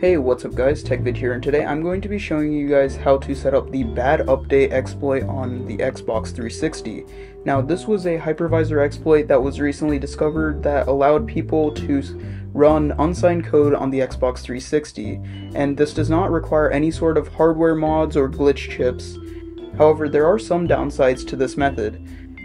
Hey, what's up guys, TechVid here, and today I'm going to be showing you guys how to set up the bad update exploit on the Xbox 360. Now this was a hypervisor exploit that was recently discovered that allowed people to run unsigned code on the Xbox 360, and this does not require any sort of hardware mods or glitch chips. However, there are some downsides to this method.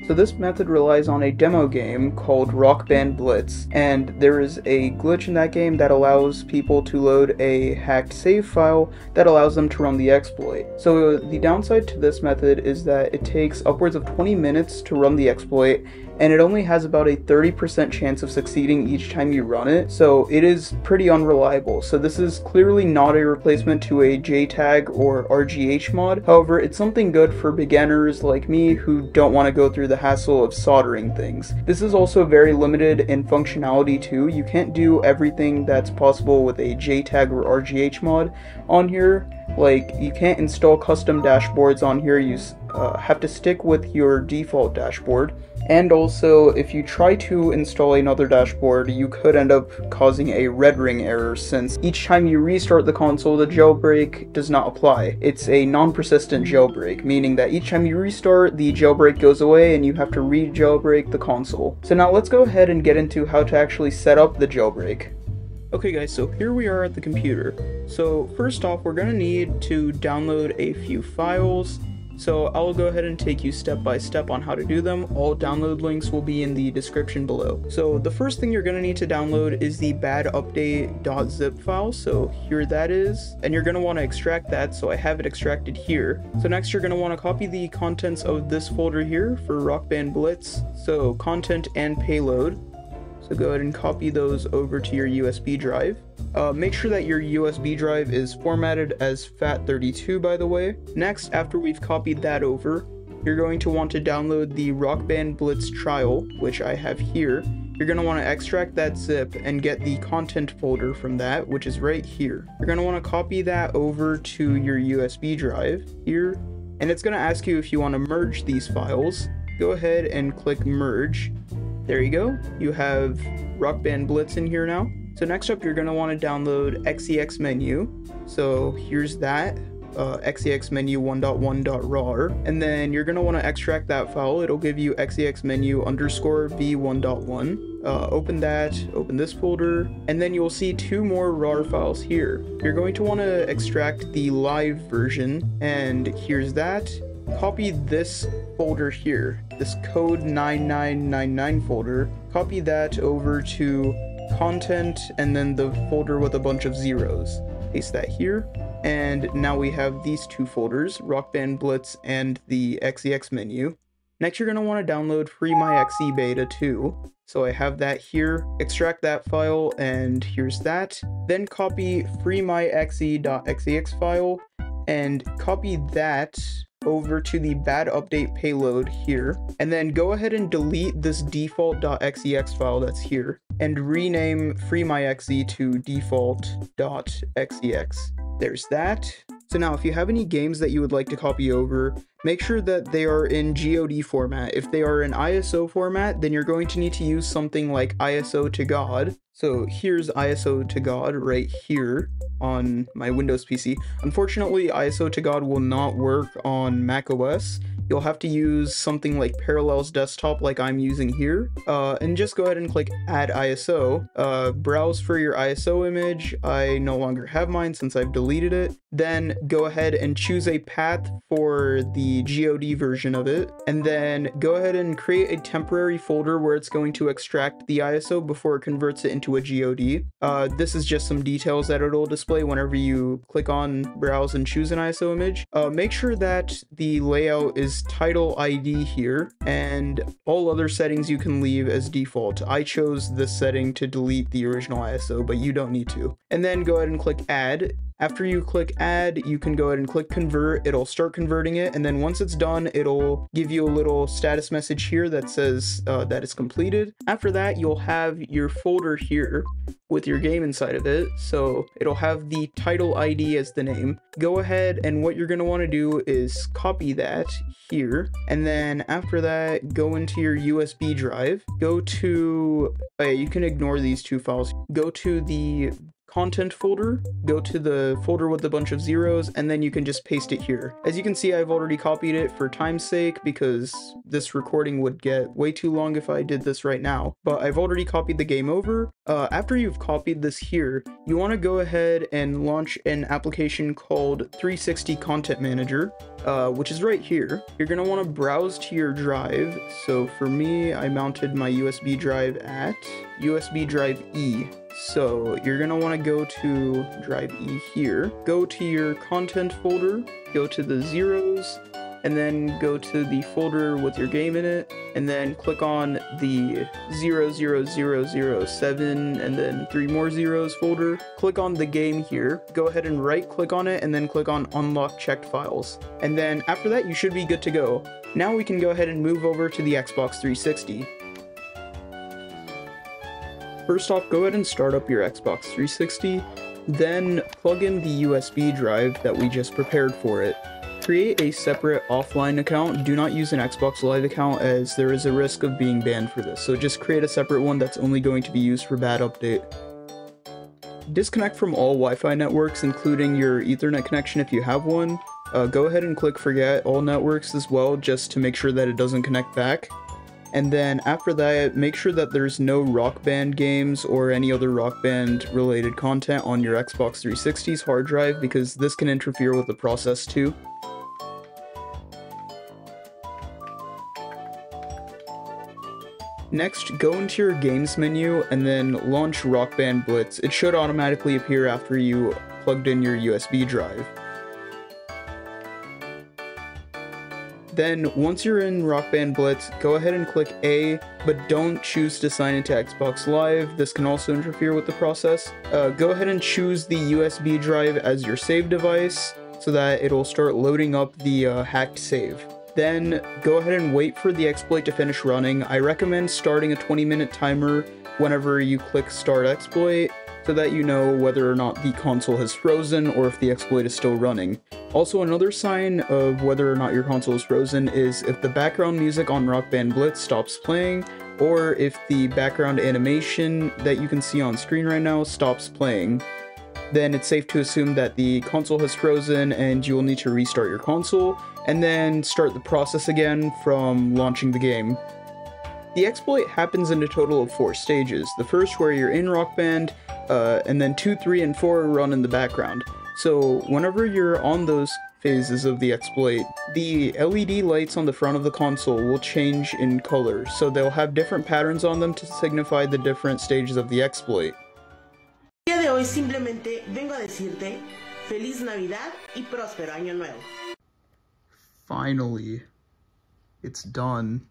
So this method relies on a demo game called Rock Band Blitz, and there is a glitch in that game that allows people to load a hacked save file that allows them to run the exploit. So the downside to this method is that it takes upwards of 20 minutes to run the exploit, and it only has about a 30% chance of succeeding each time you run it, so it is pretty unreliable. So this is clearly not a replacement to a JTAG or RGH mod. However, it's something good for beginners like me who don't want to go through the hassle of soldering things. This is also very limited in functionality too. You can't do everything that's possible with a JTAG or RGH mod on here. Like, you can't install custom dashboards on here. You have to stick with your default dashboard. And also, if you try to install another dashboard, you could end up causing a red ring error, since each time you restart the console, the jailbreak does not apply. It's a non-persistent jailbreak, meaning that each time you restart, the jailbreak goes away and you have to re-jailbreak the console. So now let's go ahead and get into how to actually set up the jailbreak. Okay guys, so here we are at the computer. So first off, we're going to need to download a few files. So I'll go ahead and take you step by step on how to do them. All download links will be in the description below. So the first thing you're going to need to download is the badupdate.zip file. So here that is, and you're going to want to extract that. So I have it extracted here. So next you're going to want to copy the contents of this folder here for Rock Band Blitz. So content and payload. So go ahead and copy those over to your USB drive. Make sure that your USB drive is formatted as FAT32, by the way. Next, after we've copied that over, you're going to want to download the Rock Band Blitz trial, which I have here. You're going to want to extract that zip and get the content folder from that, which is right here. You're going to want to copy that over to your USB drive here, and it's going to ask you if you want to merge these files. Go ahead and click merge. There you go. You have Rock Band Blitz in here now. So next up, you're going to want to download XEX menu. So here's that, XEX menu 1.1.rar. And then you're going to want to extract that file. It'll give you XEX menu underscore v1.1. Open that, open this folder, and then you'll see two more rar files here. You're going to want to extract the live version, and here's that. Copy this folder here, this code 9999 folder, copy that over to content and then the folder with a bunch of zeros. Paste that here, and now we have these two folders, Rock Band Blitz and the XEX menu. Next you're going to want to download FreeMyXE Beta 2. So I have that here, extract that file, and here's that. Then copy FreeMyXE.xex file and copy that over to the bad update payload here, and then go ahead and delete this default.xex file that's here and rename FreeMyXE to default.xex. There's that. So now if you have any games that you would like to copy over, make sure that they are in GOD format. If they are in ISO format, then you're going to need to use something like ISO to GOD. So here's ISO to GOD right here on my Windows PC. Unfortunately, ISO to GOD will not work on macOS. You'll have to use something like Parallels Desktop like I'm using here, and just go ahead and click Add ISO, browse for your ISO image. I no longer have mine since I've deleted it. Then go ahead and choose a path for the GOD version of it, and then go ahead and create a temporary folder where it's going to extract the ISO before it converts it into a GOD. This is just some details that it'll display whenever you click on browse and choose an ISO image. Make sure that the layout is title ID here, and all other settings you can leave as default. I chose this setting to delete the original ISO, but you don't need to. And then go ahead and click add. After you click add, you can go ahead and click convert. It'll start converting it, and then once it's done, it'll give you a little status message here that says that it's completed. After that, you'll have your folder here with your game inside of it, so it'll have the title ID as the name. Go ahead, and what you're going to want to do is copy that here, and then after that, go into your USB drive. Go to, you can ignore these two files. Go to the content folder, go to the folder with a bunch of zeros, and then you can just paste it here. As you can see, I've already copied it for time's sake because this recording would get way too long if I did this right now, but I've already copied the game over. After you've copied this here, you want to go ahead and launch an application called 360 Content Manager, which is right here. You're going to want to browse to your drive. So for me, I mounted my USB drive at USB drive E. So you're going to want to go to drive E here, go to your content folder, go to the zeros, and then go to the folder with your game in it, and then click on the 00007 and then 3 more zeros folder. Click on the game here, go ahead and right click on it, and then click on unlock checked files. And then after that, you should be good to go. Now we can go ahead and move over to the Xbox 360. First off, go ahead and start up your Xbox 360, then plug in the USB drive that we just prepared for it. Create a separate offline account. Do not use an Xbox Live account as there is a risk of being banned for this. So just create a separate one that's only going to be used for bad update. Disconnect from all Wi-Fi networks, including your Ethernet connection if you have one. Go ahead and click forget all networks as well, just to make sure that it doesn't connect back. And then after that, make sure that there's no Rock Band games or any other Rock Band related content on your Xbox 360's hard drive, because this can interfere with the process too. Next, go into your games menu and then launch Rock Band Blitz. It should automatically appear after you plugged in your USB drive. Then, once you're in Rock Band Blitz, go ahead and click A, but don't choose to sign into Xbox Live. This can also interfere with the process. Go ahead and choose the USB drive as your save device so that it'll start loading up the hacked save. Then go ahead and wait for the exploit to finish running. I recommend starting a 20-minute timer whenever you click Start Exploit so that you know whether or not the console has frozen or if the exploit is still running. Also, another sign of whether or not your console is frozen is if the background music on Rock Band Blitz stops playing, or if the background animation that you can see on screen right now stops playing. Then it's safe to assume that the console has frozen and you will need to restart your console, and then start the process again from launching the game. The exploit happens in a total of 4 stages, the first where you're in Rock Band, and then 2, 3, and 4 run in the background. So whenever you're on those phases of the exploit, the LED lights on the front of the console will change in color, so they'll have different patterns on them to signify the different stages of the exploit. El día de hoy simplemente vengo a decirte feliz Navidad y próspero año nuevo. Finally, it's done.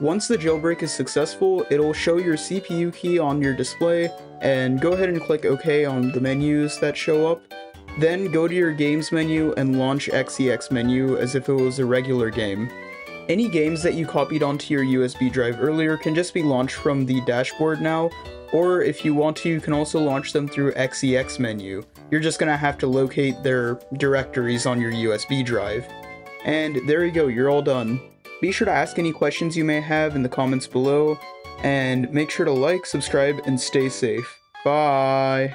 Once the jailbreak is successful, it'll show your CPU key on your display, and go ahead and click OK on the menus that show up. Then go to your games menu and launch XEX menu as if it was a regular game. Any games that you copied onto your USB drive earlier can just be launched from the dashboard now, or if you want to, you can also launch them through XEX menu. You're just gonna have to locate their directories on your USB drive. And there you go, you're all done. Be sure to ask any questions you may have in the comments below, and make sure to like, subscribe, and stay safe. Bye!